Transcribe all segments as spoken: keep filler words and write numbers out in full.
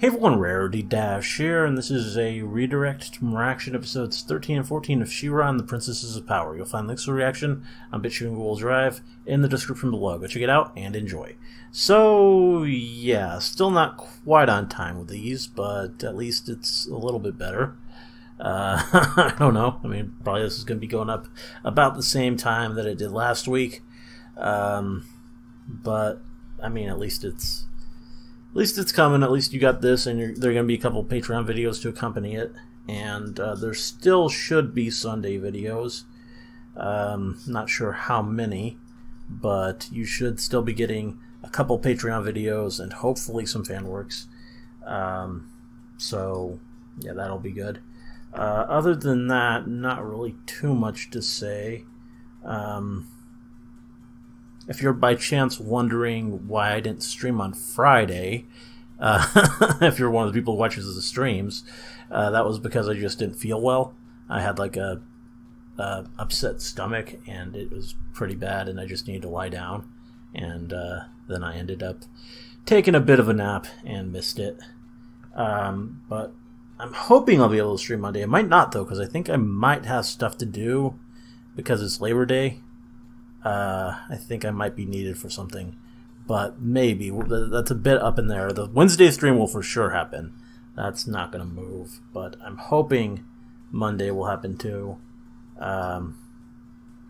Hey everyone, Rarity Dash here, and this is a redirect to more action episodes thirteen and fourteen of She-Ra and the Princesses of Power. You'll find links to the reaction on BitChute and Google Drive in the description below. Go check it out and enjoy. So, yeah, still not quite on time with these, but at least it's a little bit better. Uh, I don't know. I mean, probably this is going to be going up about the same time that it did last week. Um, but, I mean, at least it's... At least it's coming, at least you got this, and you're, there are going to be a couple Patreon videos to accompany it, and uh, there still should be Sunday videos. Um, not sure how many, but you should still be getting a couple Patreon videos and hopefully some fan works. Um, so, yeah, that'll be good. Uh, other than that, not really too much to say. Um... If you're by chance wondering why I didn't stream on Friday, uh, if you're one of the people who watches the streams, uh, that was because I just didn't feel well. I had like a, a upset stomach, and it was pretty bad, and I just needed to lie down. And uh, then I ended up taking a bit of a nap and missed it. Um, but I'm hoping I'll be able to stream Monday. I might not, though, because I think I might have stuff to do because it's Labor Day. Uh, I think I might be needed for something, but maybe. That's a bit up in there. The Wednesday stream will for sure happen. That's not going to move, but I'm hoping Monday will happen too. Um,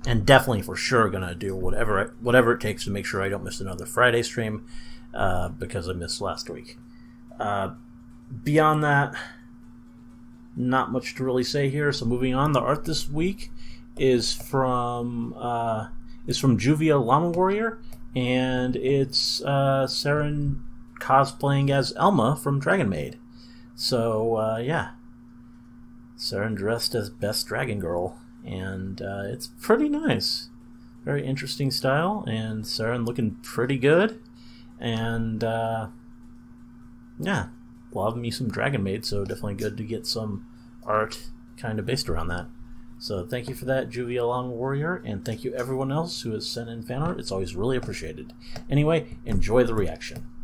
and definitely for sure going to do whatever I, whatever it takes to make sure I don't miss another Friday stream, uh, because I missed last week. Uh, beyond that, not much to really say here. So moving on, the art this week is from... Uh, is from Juvia Llama Warrior, and it's uh, Saren cosplaying as Elma from Dragon Maid. So, uh, yeah. Saren dressed as Best Dragon Girl, and uh, it's pretty nice. Very interesting style, and Saren looking pretty good. And, uh, yeah, love me some Dragon Maid, so definitely good to get some art kind of based around that. So thank you for that, Juvia Llama Warrior, and thank you everyone else who has sent in fan art. It's always really appreciated. Anyway, enjoy the reaction.